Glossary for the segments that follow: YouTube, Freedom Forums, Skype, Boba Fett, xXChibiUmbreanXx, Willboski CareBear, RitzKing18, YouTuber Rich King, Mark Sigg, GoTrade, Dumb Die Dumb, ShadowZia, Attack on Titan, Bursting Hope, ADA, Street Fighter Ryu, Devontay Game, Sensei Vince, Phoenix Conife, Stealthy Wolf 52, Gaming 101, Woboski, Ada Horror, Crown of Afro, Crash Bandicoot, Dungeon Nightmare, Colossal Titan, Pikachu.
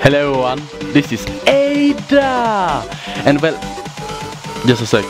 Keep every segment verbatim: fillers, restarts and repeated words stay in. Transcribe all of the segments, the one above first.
Hello everyone, this is Ada! And well, just a sec.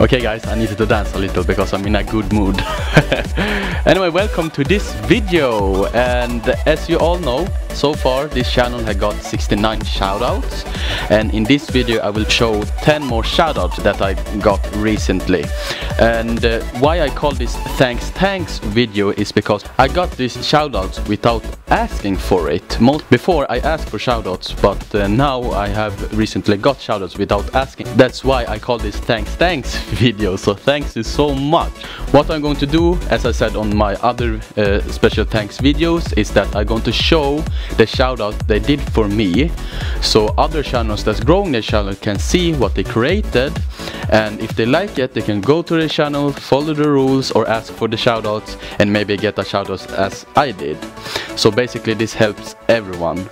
Okay guys, I needed to dance a little because I'm in a good mood. Anyway, welcome to this video, and as you all know, so far this channel has got sixty-nine shoutouts, and in this video I will show ten more shoutouts that I got recently. And uh, why I call this thanks thanks video is because I got these shoutouts without asking for it. Most before I asked for shoutouts, but uh, now I have recently got shoutouts without asking. That's why I call this thanks thanks video. So thanks you so much. What I'm going to do, as I said on my other uh, special thanks videos, is that I'm going to show the shoutout they did for me, so other channels that's growing their channel can see what they created, and if they like it they can go to the channel, follow the rules, or ask for the shoutouts and maybe get a shoutout as I did. So basically this helps everyone.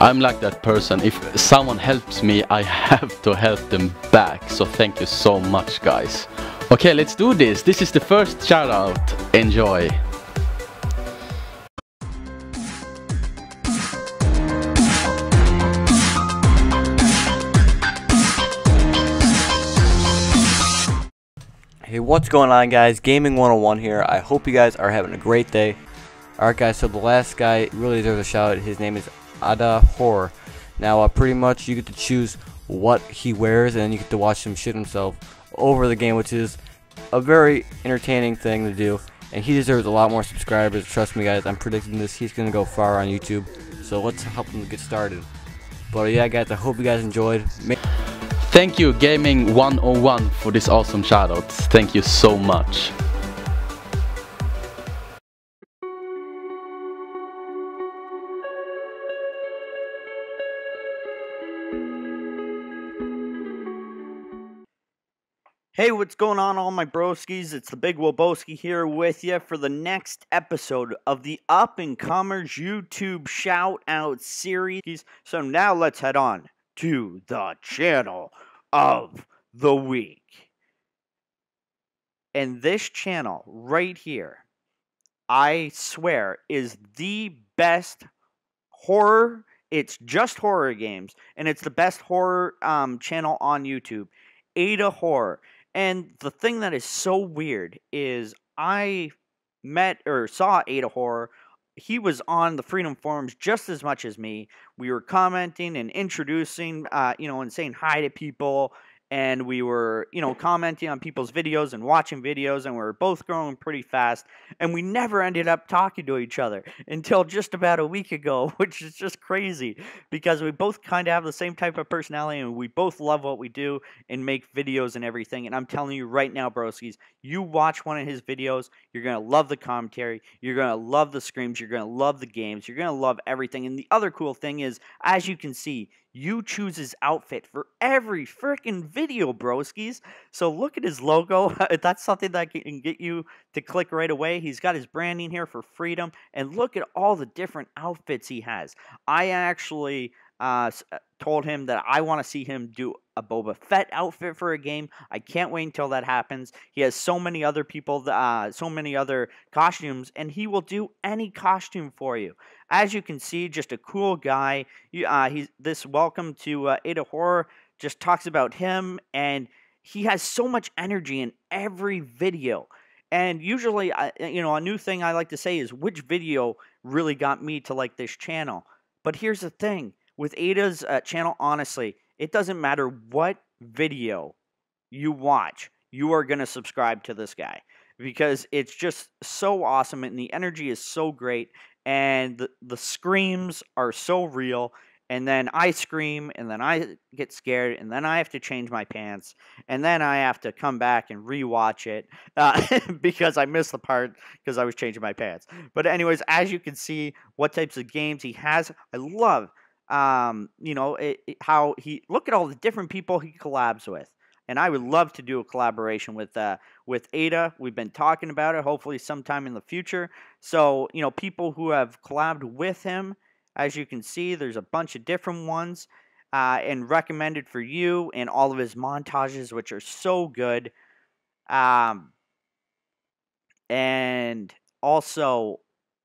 I'm like that person, if someone helps me I have to help them back, so thank you so much guys. Okay, let's do this. This is the first shoutout. Enjoy. Hey, what's going on guys, Gaming one oh one here. I hope you guys are having a great day. Alright guys, so the last guy really deserves a shout out. His name is Ada Horror. Now uh, pretty much you get to choose what he wears and you get to watch him shit himself over the game, which is a very entertaining thing to do, and he deserves a lot more subscribers. Trust me guys, I'm predicting this, he's gonna go far on YouTube, so let's help him get started. But yeah guys, I hope you guys enjoyed. Make Thank you Gaming one oh one for this awesome shoutouts. Thank you so much. Hey, what's going on all my broskies? It's the big Woboski here with you for the next episode of the Up and Comers YouTube shoutout series. So now let's head on to the channel of the week. And this channel right here, I swear, is the best horror. It's just horror games, and it's the best horror um, channel on YouTube, Ada Horror. And the thing that is so weird is I met or saw Ada Horror. He was on the Freedom Forums just as much as me. We were commenting and introducing, uh, you know, and saying hi to people. And we were, you know, commenting on people's videos and watching videos. And we were both growing pretty fast. And we never ended up talking to each other until just about a week ago, which is just crazy. Because we both kind of have the same type of personality. And we both love what we do and make videos and everything. And I'm telling you right now, broskies, you watch one of his videos, you're going to love the commentary. You're going to love the screams. You're going to love the games. You're going to love everything. And the other cool thing is, as you can see, you choose his outfit for every freaking video, broskies. So look at his logo. That's something that can get you to click right away. He's got his branding here for Freedom. And look at all the different outfits he has. I actually uh, told him that I want to see him do a Boba Fett outfit for a game. I can't wait until that happens. He has so many other people, uh, so many other costumes, and he will do any costume for you. As you can see, just a cool guy. You, uh, he's this welcome to uh, Ada Horror just talks about him, and he has so much energy in every video. And usually, I, you know, a new thing I like to say is which video really got me to like this channel. But here's the thing with Ada's uh, channel. Honestly, it doesn't matter what video you watch, you are gonna subscribe to this guy because it's just so awesome, and the energy is so great. And the, the screams are so real. And then I scream, and then I get scared, and then I have to change my pants, and then I have to come back and rewatch it uh, because I missed the part because I was changing my pants. But anyways, as you can see, what types of games he has. I love, um, you know, it, it, how he look at all the different people he collabs with. and I would love to do a collaboration with uh, with Ada. We've been talking about it, hopefully sometime in the future. So, you know, people who have collabed with him, as you can see, there's a bunch of different ones, uh, and recommended for you, and all of his montages, which are so good. Um, and also,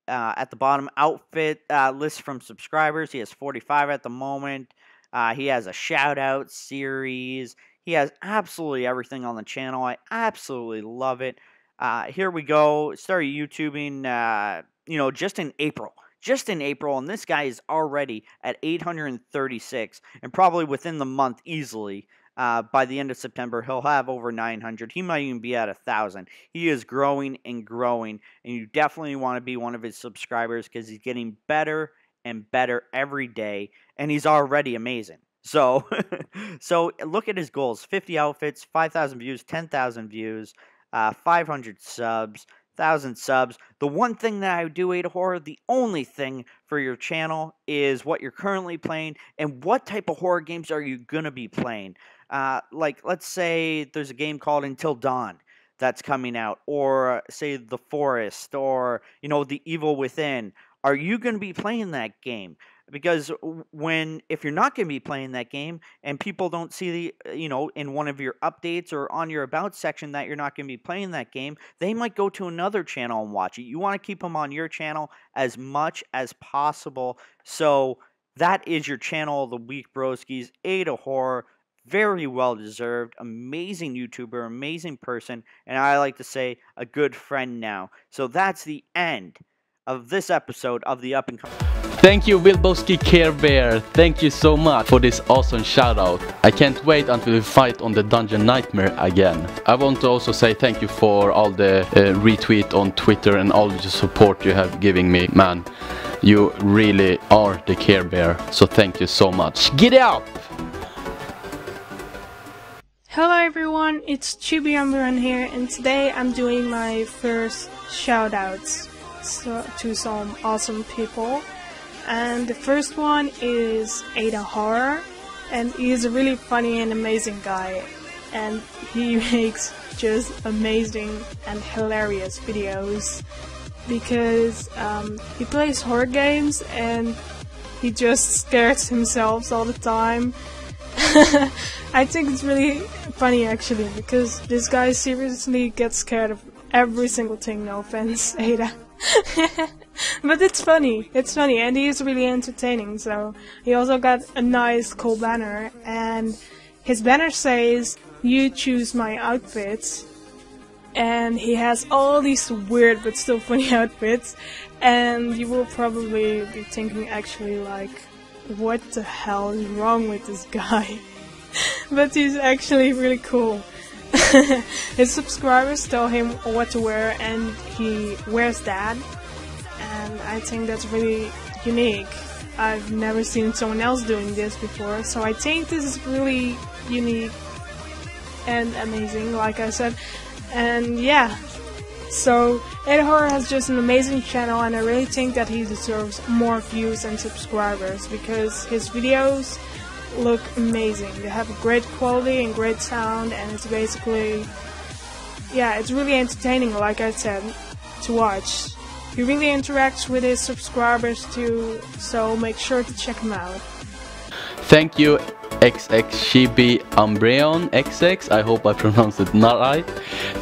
uh, at the bottom, outfit uh, list from subscribers. He has forty-five at the moment. Uh, he has a shout-out series. He has absolutely everything on the channel. I absolutely love it. Uh, here we go. Started YouTubing, uh, you know, just in April. Just in April, and this guy is already at eight hundred thirty-six, and probably within the month easily. Uh, by the end of September, he'll have over nine hundred. He might even be at one thousand. He is growing and growing, and you definitely want to be one of his subscribers because he's getting better and better every day, and he's already amazing. So, so look at his goals. fifty outfits, five thousand views, ten thousand views, uh, five hundred subs, one thousand subs. The one thing that I would do, Ada Horror, the only thing for your channel is what you're currently playing and what type of horror games are you going to be playing. Uh, like, let's say there's a game called Until Dawn that's coming out, or say The Forest, or, you know, The Evil Within. Are you going to be playing that game? Because when, if you're not going to be playing that game and people don't see the, you know, in one of your updates or on your about section that you're not going to be playing that game, they might go to another channel and watch it. You want to keep them on your channel as much as possible. So that is your channel of the week, broskies. Ada Horror, very well deserved, amazing YouTuber, amazing person, and I like to say a good friend now. So that's the end of this episode of the Up and Coming. Thank you, Willboski CareBear. Thank you so much for this awesome shout out. I can't wait until we fight on the Dungeon Nightmare again. I want to also say thank you for all the uh, retweet on Twitter and all the support you have given me, man. You really are the CareBear, so thank you so much. Get up! Hello everyone, it's XXChibiUmbrean here, and today I'm doing my first shout outs to some awesome people. And the first one is Ada Horror, and he's a really funny and amazing guy, and he makes just amazing and hilarious videos because um, he plays horror games and he just scares himself all the time. I think it's really funny actually, because this guy seriously gets scared of every single thing, no offense, Ada. But it's funny, it's funny, and he is really entertaining. So he also got a nice cool banner, and his banner says, "You choose my outfits," and he has all these weird but still funny outfits, and you will probably be thinking actually like, what the hell is wrong with this guy? But he's actually really cool. His subscribers tell him what to wear and he wears that, and I think that's really unique. I've never seen someone else doing this before, so I think this is really unique and amazing, like I said. And yeah, so Ada Horror has just an amazing channel, and I really think that he deserves more views and subscribers because his videos look amazing. They have great quality and great sound, and it's basically, yeah, it's really entertaining, like I said, to watch. He really interacts with his subscribers too, so make sure to check him out. Thank you, xXChibiUmbreanXx. I hope I pronounced it not right.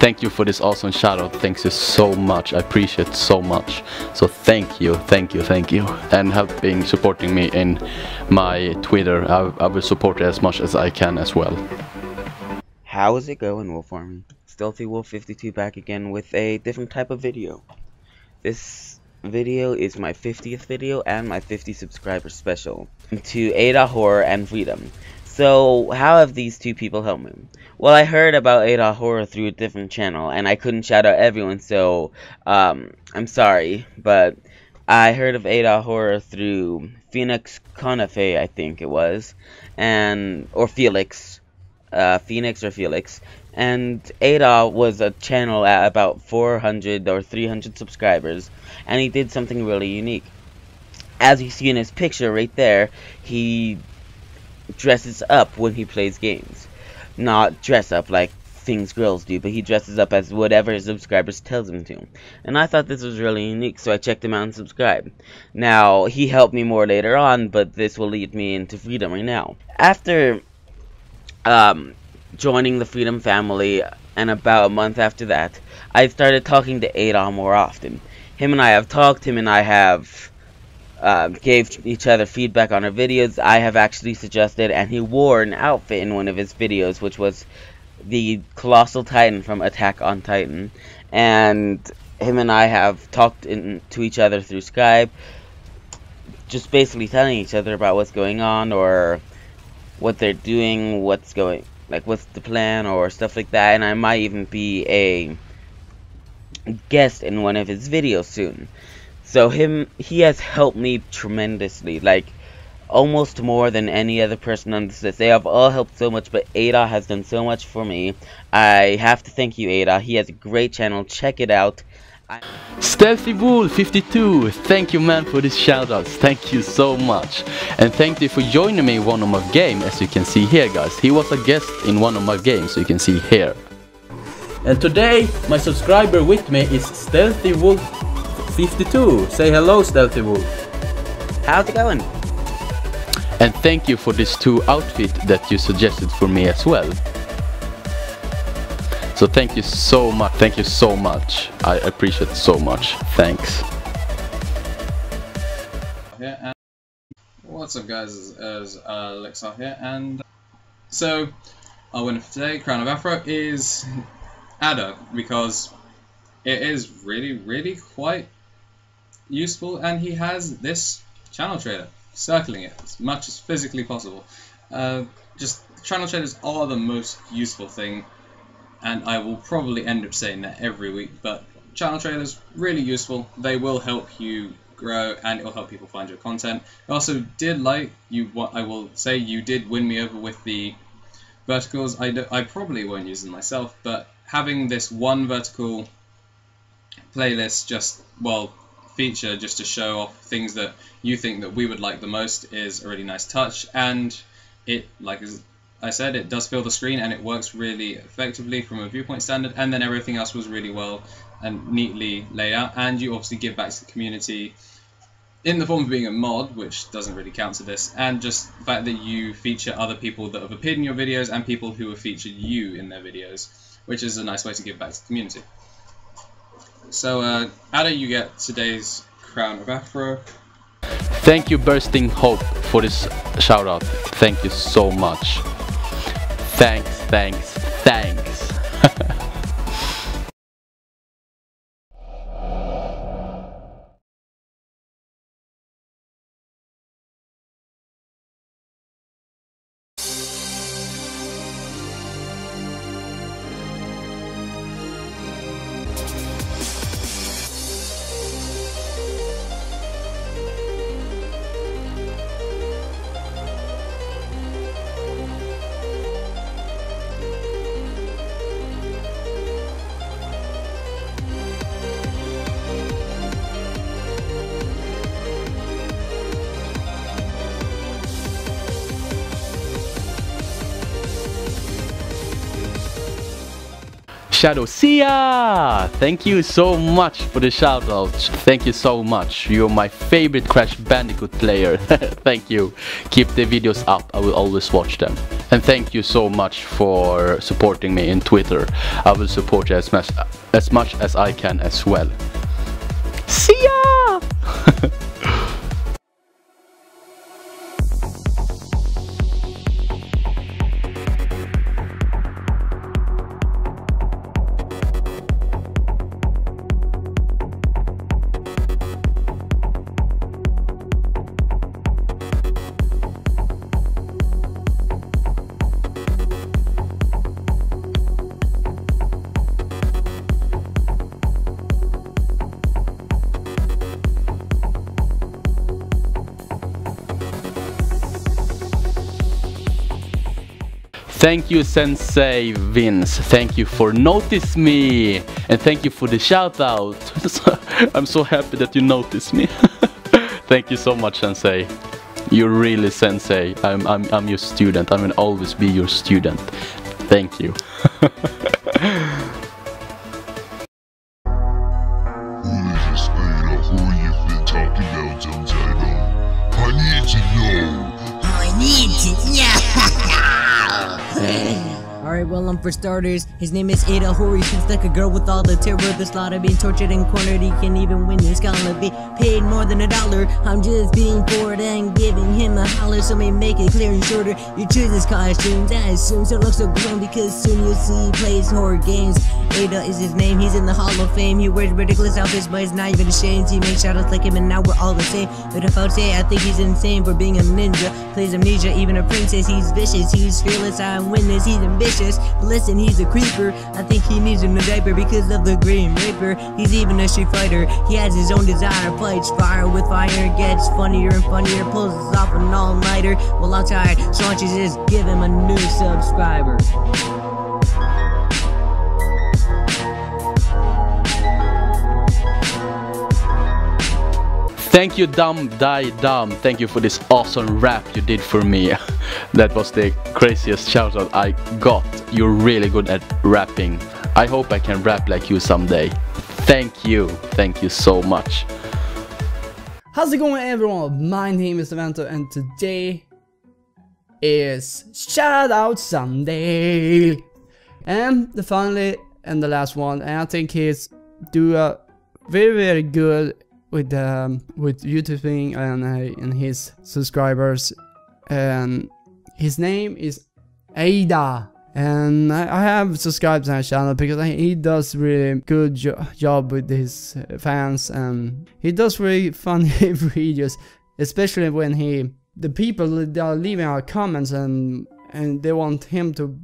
Thank you for this awesome shout out. Thanks you so much. I appreciate it so much. So thank you, thank you, thank you. And have been supporting me in my Twitter. I, I will support it as much as I can as well. How is it going, Wolf Army? Stealthy Wolf fifty-two back again with a different type of video. This video is my fiftieth video and my fifty subscriber special to Ada Horror and Freedom. So how have these two people helped me? Well, I heard about Ada Horror through a different channel and I couldn't shout out everyone, so um I'm sorry, but I heard of Ada Horror through Phoenix Conife, I think it was, and or Felix uh Phoenix or Felix. And Ada was a channel at about four hundred or three hundred subscribers, and he did something really unique. As you see in his picture right there, he dresses up when he plays games. not dress up like things girls do, but he dresses up as whatever his subscribers tells him to. And I thought this was really unique, so I checked him out and subscribed. Now, he helped me more later on, but this will lead me into Freedom right now. After um, joining the Freedom family, and about a month after that, I started talking to Ada more often. Him and I have talked, him and I have uh, gave each other feedback on our videos. I have actually suggested, and he wore an outfit in one of his videos, which was the Colossal Titan from Attack on Titan, and him and I have talked in, to each other through Skype, just basically telling each other about what's going on, or what they're doing, what's going, like what's the plan, or stuff like that, and I might even be a guest in one of his videos soon. So him, he has helped me tremendously, like, almost more than any other person on this list. They have all helped so much, but Ada has done so much for me. I have to thank you, Ada. He has a great channel. Check it out. I Stealthy Wolf fifty-two, thank you, man, for these shoutouts. Thank you so much. And thank you for joining me in one of my games, as you can see here, guys. He was a guest in one of my games, so you can see here. And today, my subscriber with me is Stealthy Wolf fifty-two. Say hello, Stealthy Wolf. How's it going? And thank you for this two outfit that you suggested for me as well. So thank you so much, thank you so much. I appreciate it so much, thanks. What's up, guys, it's Alexa here, and so our winner for today, Crown of Afro, is Ada, because it is really, really quite useful, and he has this channel trader, circling it as much as physically possible. Uh, just, channel traders are the most useful thing, and I will probably end up saying that every week, but channel trailers, really useful. They will help you grow, and it will help people find your content. I also did like you, what I will say, you did win me over with the verticals. I, do, I probably won't use them myself, but having this one vertical playlist, just, well, feature just to show off things that you think that we would like the most is a really nice touch, and it, like as I said, it does fill the screen, and it works really effectively from a viewpoint standard, and then everything else was really well and neatly laid out, and you obviously give back to the community in the form of being a mod, which doesn't really count to this, and just the fact that you feature other people that have appeared in your videos and people who have featured you in their videos, which is a nice way to give back to the community. So, uh, Ada, you get today's Crown of Afro. Thank you, Bursting Hope, for this shout-out. Thank you so much. Thanks, thanks, thanks. ShadowZia! Thank you so much for the shoutout. Thank you so much. You're my favorite Crash Bandicoot player. Thank you. Keep the videos up. I will always watch them. And thank you so much for supporting me in Twitter. I will support you as much as, much as I can as well. See ya! Thank you, Sensei Vince. Thank you for noticing me, and thank you for the shout out. I'm so happy that you noticed me. Thank you so much, Sensei. You're really Sensei. I'm, I'm, I'm your student. I will always be your student. Thank you. I need to know. I need to know. Alright, well, um, for starters, his name is Ada Horror. He seems like a girl with all the terror, the slaughter, being tortured and cornered. He can't even win his gauntlet. They paid more than a dollar. I'm just being bored and giving him a holler. So may make it clear and shorter. You choose his costumes as soon as it looks so grown, because soon you'll see he plays horror games. Ada is his name. He's in the Hall of Fame. He wears ridiculous outfits, but he's not even ashamed. He makes shadows like him, and now we're all the same. But if I would say, I think he's insane for being a ninja. Plays amnesia, even a princess. He's vicious. He's fearless. I'm witness. He's ambitious. Listen, he's a creeper. I think he needs him a diaper because of the Green Reaper. He's even a Street Fighter. He has his own desire. Fights fire with fire. Gets funnier and funnier. Pulls us off an all-nighter. Well, I'm tired. So I should just give him a new subscriber. Thank you, Dumb Die Dumb. Thank you for this awesome rap you did for me. That was the craziest shout out I got. You're really good at rapping. I hope I can rap like you someday. Thank you. Thank you so much. How's it going, everyone? My name is Devontay, and today is Shout Out Sunday. And the finally and the last one. And I think he's do a very, very good with um, with YouTubing and uh, and his subscribers, and his name is Ada, and I, I have subscribed to his channel because I, he does really good jo job with his fans, and he does really funny videos, especially when he the people that are leaving our comments and and they want him to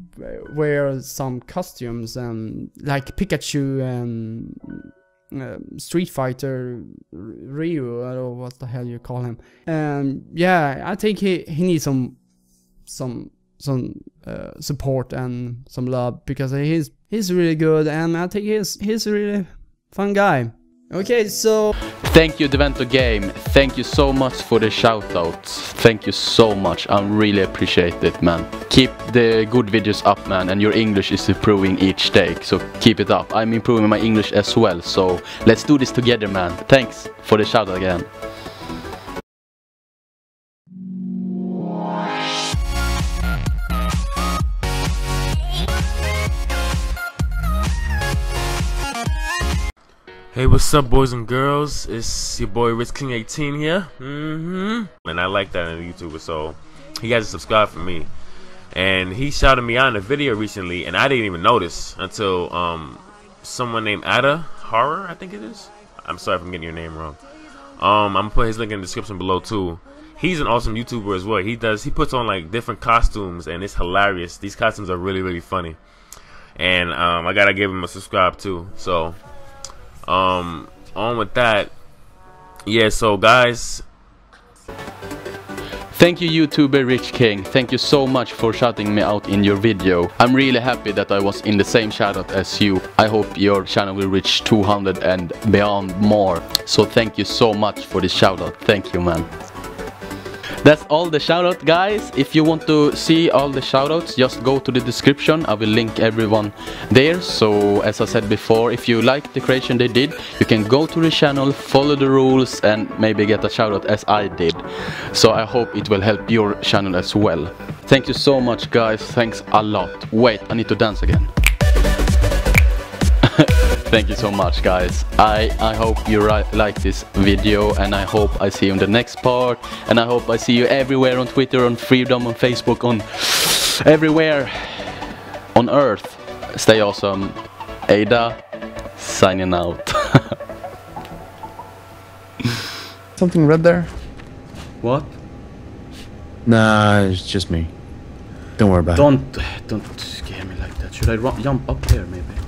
wear some costumes and like Pikachu and Um, Street Fighter Ryu, I don't know what the hell you call him. Um, yeah, I think he, he needs some some some uh, support and some love because he's he's really good, and I think he's he's a really fun guy. Okay, so thank you, Devontay Game. Thank you so much for the shoutouts. Thank you so much. I really appreciate it, man. Keep the good videos up, man. And your English is improving each day, so keep it up. I'm improving my English as well, so let's do this together, man. Thanks for the shoutout again. Hey, what's up, boys and girls? It's your boy Ritz King eighteen here. Mm-hmm. And I like that in a YouTuber, so he has to subscribe for me. And he shouted me out in a video recently, and I didn't even notice until um someone named Ada Horror, I think it is. I'm sorry if I'm getting your name wrong. Um, I'm gonna put his link in the description below too. He's an awesome YouTuber as well. He does he puts on like different costumes, and it's hilarious. These costumes are really, really funny. And um I gotta give him a subscribe too. So Um, on with that. Yeah, so guys, thank you, YouTuber Rich King. Thank you so much for shouting me out in your video. I'm really happy that I was in the same shoutout as you. I hope your channel will reach two hundred and beyond more. So thank you so much for the shoutout. Thank you, man. That's all the shoutout, guys. If you want to see all the shoutouts, just go to the description. I will link everyone there. So as I said before, if you like the creation they did, you can go to the channel, follow the rules, and maybe get a shoutout as I did. So I hope it will help your channel as well. Thank you so much, guys. Thanks a lot. Wait, I need to dance again. Thank you so much, guys. I, I hope you like this video, and I hope I see you in the next part, and I hope I see you everywhere on Twitter, on Freedom, on Facebook, on everywhere on Earth. Stay awesome. Ada, signing out. Something red there? What? Nah, it's just me. Don't worry about it. Don't, don't scare me like that. Should I jump up here, maybe?